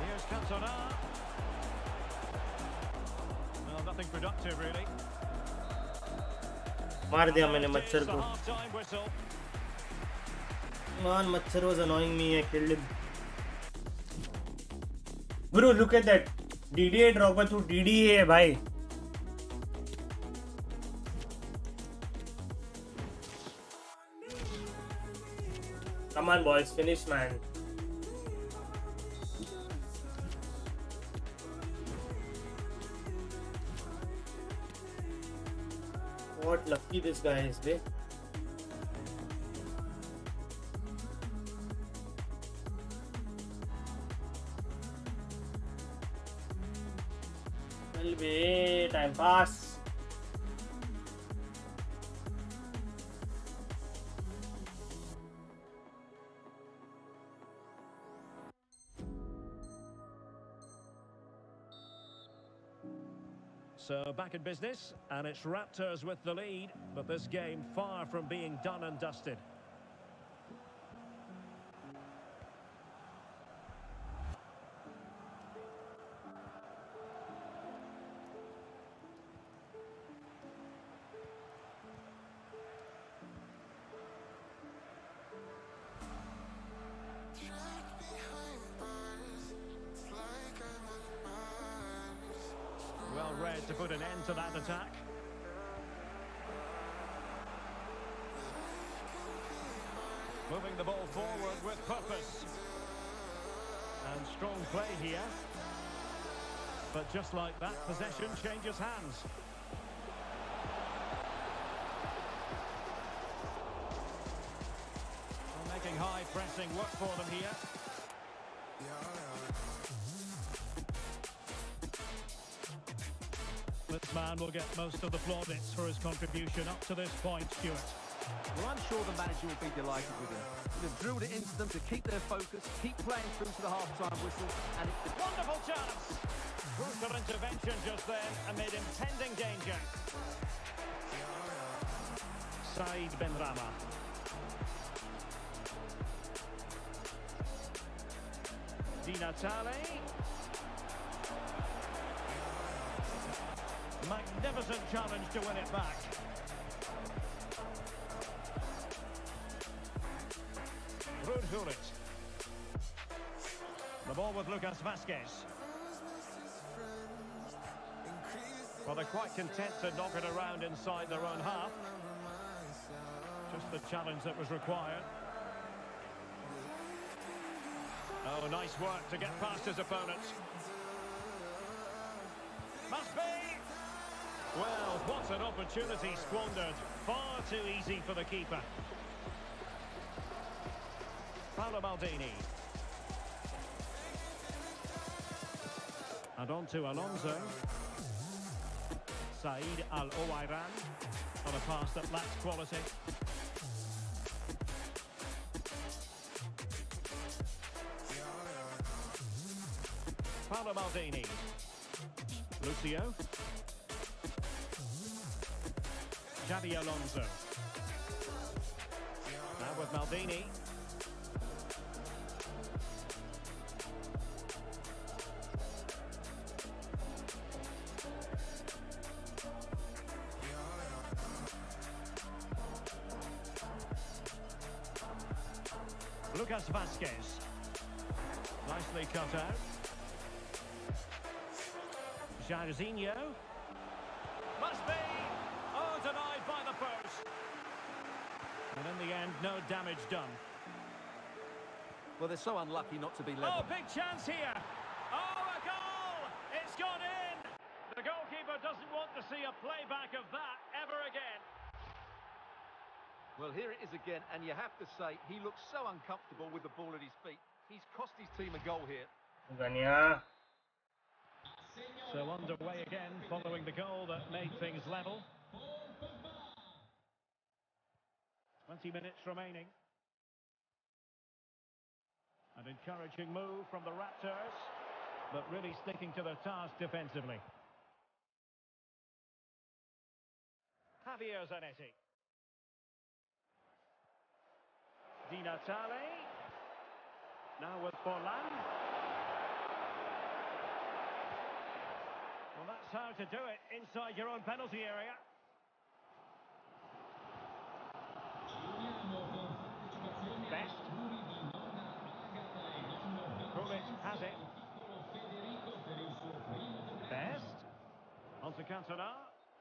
Here's Cantona. Well, nothing productive really. Mar diya maine Machhar ko. Man, Machhar was annoying me. I killed him. Bro, look at that. D D A Drogba to D D A hai, bhai. Come on, boys, finish, man. What lucky this guy is, babe. Well, babe, time pass. So back in business, and it's Raptors with the lead, but this game far from being done and dusted. Well-read to put an end to that attack. Moving the ball forward with purpose. And strong play here. But just like that, possession changes hands. Making high pressing work for them here. This man will get most of the plaudits for his contribution up to this point, Stuart. Well, I'm sure the manager will be delighted with him. They've drilled it into them to keep their focus, keep playing through to the half-time whistle, and it's a wonderful chance! Crucial intervention just then amid impending danger. Saïd Benrahma. Di Natale. Magnificent challenge to win it back. Ruud Gullit. The ball with Lucas Vasquez. Well, they're quite content to knock it around inside their own half. Just the challenge that was required. Oh, nice work to get past his opponent. Must be! Well, what an opportunity squandered. Far too easy for the keeper. Paolo Maldini. And on to Alonso. Saïd Al-Owairan on a pass that lacks quality. Paolo Maldini. Lucio. Xabi Alonso. Now with Maldini. Lucas Vasquez. Nicely cut out. Jairzinho. Must be! Denied by the post. And in the end, no damage done. Well, they're so unlucky not to be level. Oh, big chance here. Oh, a goal! It's gone in! The goalkeeper doesn't want to see a playback of that ever again. Well, here it is again, and you have to say, he looks so uncomfortable with the ball at his feet. He's cost his team a goal here. So underway again, following the goal that made things level. twenty minutes remaining. An encouraging move from the Raptors, but really sticking to their task defensively. Javier Zanetti. Di Natale. Now with Forlán. Well, that's how to do it inside your own penalty area. Best. Krullic has it. Best. On to Cantona.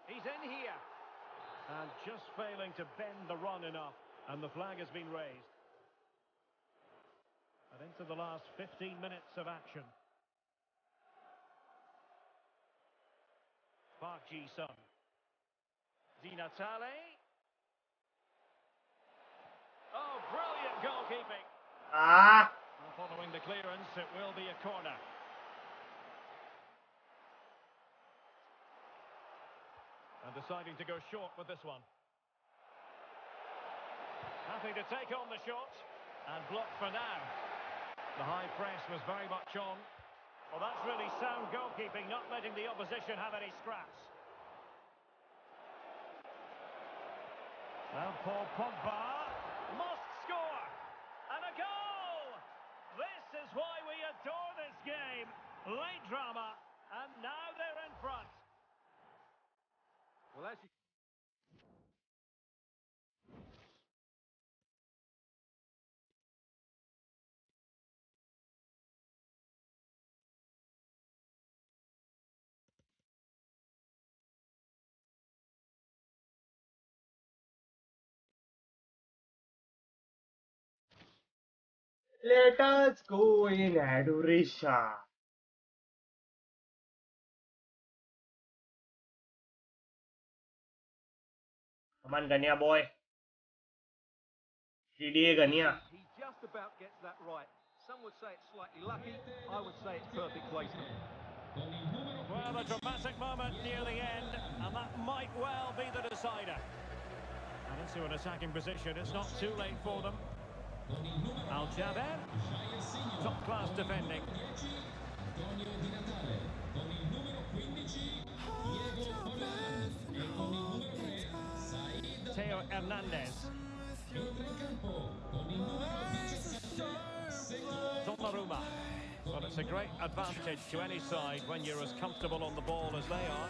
He's in here. And just failing to bend the run enough. And the flag has been raised. And into the last fifteen minutes of action. Park Ji-sung. Di Natale. Oh, brilliant goalkeeping. Ah. Following the clearance, it will be a corner. And deciding to go short with this one. Nothing to take on the shot. And blocked for now. The high press was very much on. Well, that's really sound goalkeeping, not letting the opposition have any scraps. Now Paul Pogba must score, and a goal! This is why we adore this game. Late drama, and now they're in front. Well, as you... Let us go in adoration. Come on, Gania boy. T D A Gania. He just about gets that right. Some would say it's slightly lucky. I would say it's perfect placement. Well, a dramatic moment near the end, and that might well be the decider. And into an attacking position. It's not too late for them. Al-Jaber, top class defending. Antonio Di Natale, con il numero quindici, Diego Forlán, e con il numero tre, Saïd Theo Hernández. Entra in campo con il numero diciassette, Donnarumma. Well, it's a great advantage to any side when you're as comfortable on the ball as they are. E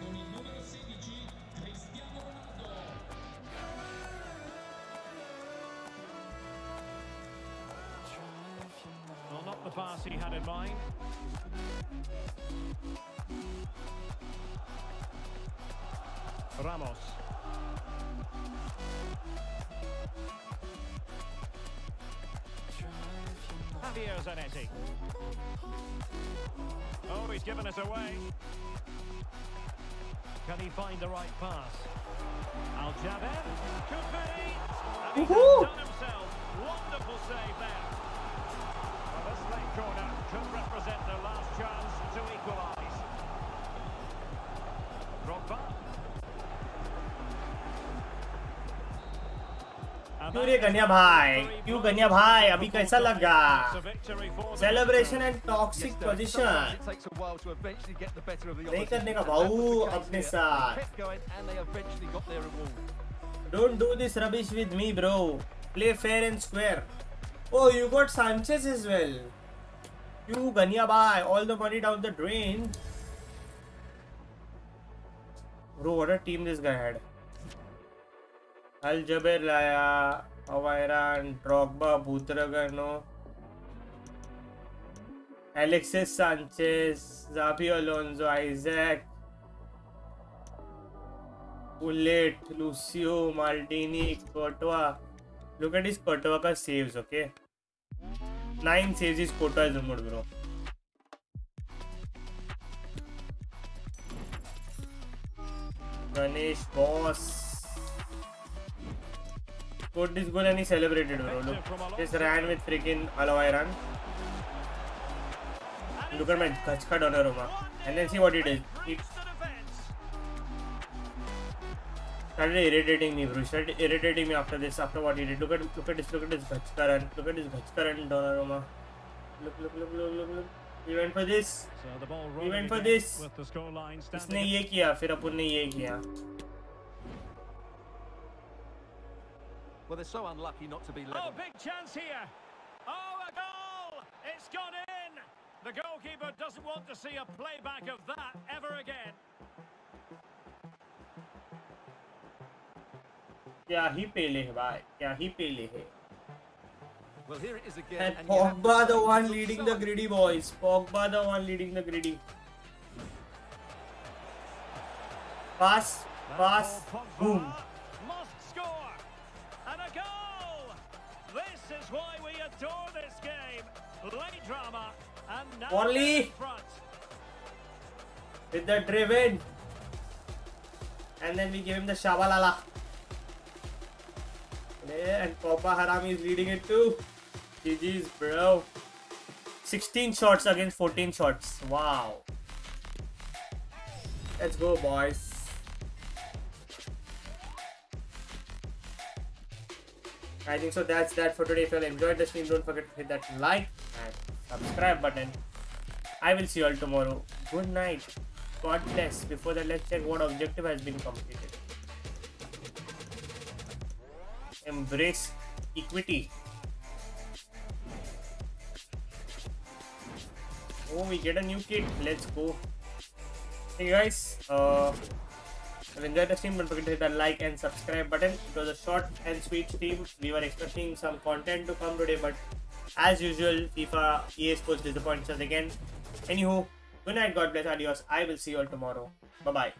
con il numero sedici, Cristiano Ronaldo. Well, not the pass he had in mind. Ramos. Javier Zanetti. Oh, he's given us away. Can he find the right pass? Al-Jaber could be. And he's done himself. Wonderful save there. This late corner could represent their last chance to equalise. Drogba. Celebration and toxic position. It takes a while to eventually get the better of the opposition. And they eventually got their reward. Don't do this rubbish with me, bro. Play fair and square. Oh, you got Sanchez as well. You Gania bhai, all the money down the drain. Bro, what a team this guy had. Al-Jaber Laya, Al-Owairan, Drogba, Butragano, Alexis Sanchez, Xabi Alonso, Isaac, Bullet, Lucio, Maldini, Courtois. Look at his Courtois ka saves, okay? Nine saves his Courtois is numbered, bro. Ganesh boss scored this goal and he celebrated, bro. Look, just ran with freaking Al-Owairan. Look at my Gachka Donnarumma, and then see what he did. It started irritating me, bro. He started irritating me after this, after what he did. Look at look at this, look at this Bachkaran. Look at this Bachkaran Donnarumma. Look, look, look, look, look, look. We went for this. We went for this. Isne ye kiya, fir apunne ye kiya. Well, they're so unlucky not to be level. Oh, big chance here. Oh, a goal. It's gone in. The goalkeeper doesn't want to see a playback of that ever again. Yeah, he Pele, bhai. Yeah, he Pele. Well, here it is again. And Pogba, the one leading the greedy boys. Pogba, the one leading the greedy. Pass, pass, boom. Must score, and a goal. This is why we adore this game. Late drama, and now Orly with the driven, and then we give him the shabalala. And Pogba Harami is leading it too. G G's, bro. sixteen shots against fourteen shots. Wow. Let's go, boys. I think so. That's that for today. If you all enjoyed the stream, don't forget to hit that like and subscribe button. I will see you all tomorrow. Good night. God bless. Before that, let's check what objective has been completed. Embrace equity. Oh, we get a new kit. Let's go. Hey guys, uh, if you enjoyed the stream, don't forget to hit the like and subscribe button. It was a short and sweet stream. We were expecting some content to come today, but as usual, FIFA E A Sports disappoints us again. Anywho, good night, God bless, adios. I will see you all tomorrow. Bye bye.